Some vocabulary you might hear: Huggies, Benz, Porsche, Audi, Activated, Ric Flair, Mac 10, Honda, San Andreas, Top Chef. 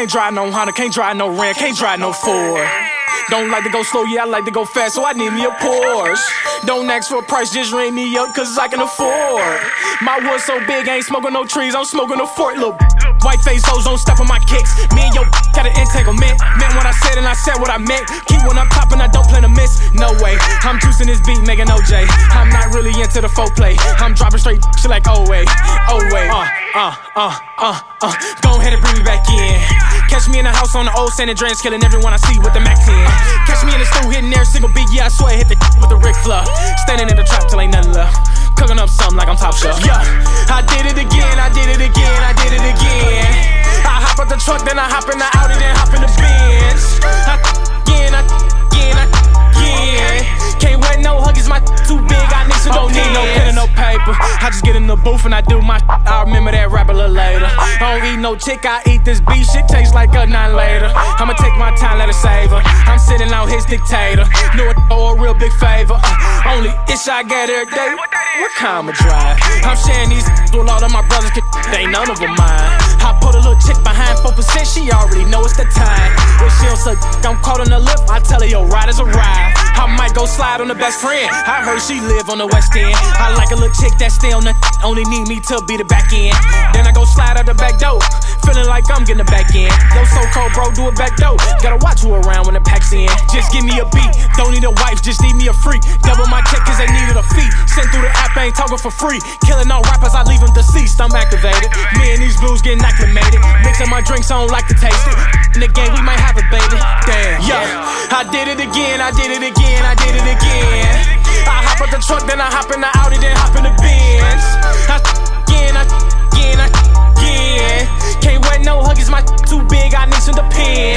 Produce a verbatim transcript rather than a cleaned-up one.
Can't drive no Honda, can't drive no Ram, can't drive no Ford. Don't like to go slow, yeah, I like to go fast, so I need me a Porsche. Don't ask for a price, just ring me up, cause I can afford. My wood's so big, I ain't smoking no trees, I'm smoking a fort, little white face hoes don't step on my kicks. Me and your got an entanglement. Meant what I said and I said what I meant. Keep when I'm popping, I don't plan to miss. No way, I'm juicing this beat, making O J. I'm not really into the foreplay. I'm dropping straight shit like oh way, oh way. Uh, uh, uh, uh, uh. Go ahead and bring me back in. Catch me in the house on the old San Andreas, killing everyone I see with the Mac ten. Catch me in the stool hitting every single beat. Yeah, I swear I hit the with the Ric Flair. Standing in the trap till ain't nothing left. Cooking up something like I'm Top Chef. Yeah, I did it again, I did it again, I did it again. I hop out the truck, then I hop in the Audi, then hop in the Benz. I again, I again, I again. Can't wear no huggies, my too big, I need some don't need no pen and no paper. I just get in the booth and I do my. I remember that rap a little later. I don't eat no chick, I eat this beef shit, tastes like a nine later. I'ma take my time, let her save her. I'm sitting on his dictator. Knew it or a real big favor. Uh, only ish I get every day. What kind of drive? I'm sharing these with all of my brothers, cause they ain't none of them mine. I put a little chick behind four percent, she already know it's the time. If she don't suck, I'm caught on the lip, I tell her your rider's arrived. I might go slide on the best friend, I heard she live on the west end. I like a little chick that stay on the only need me to be the back end. Then I go slide out the back door, feeling like I'm getting the back end. Yo, so cold bro, do it back door, gotta watch who around when the pack's in. Just give me a beat, don't need a wife, just need me a freak. Double my check cause they needed a fee, sent through the app. I ain't talking for free, killing all rappers, I leave them deceased. I'm activated, me and these blues getting acclimated. Mixing my drinks, I don't like to taste it. In the game, we might have it, baby. Damn, yeah, I did it again, I did it again, I did it again. I hop out the truck, then I hop in the Audi, then hop in the Benz. I again, I again, I again. Can't wear no huggies, my too big, I need some depends.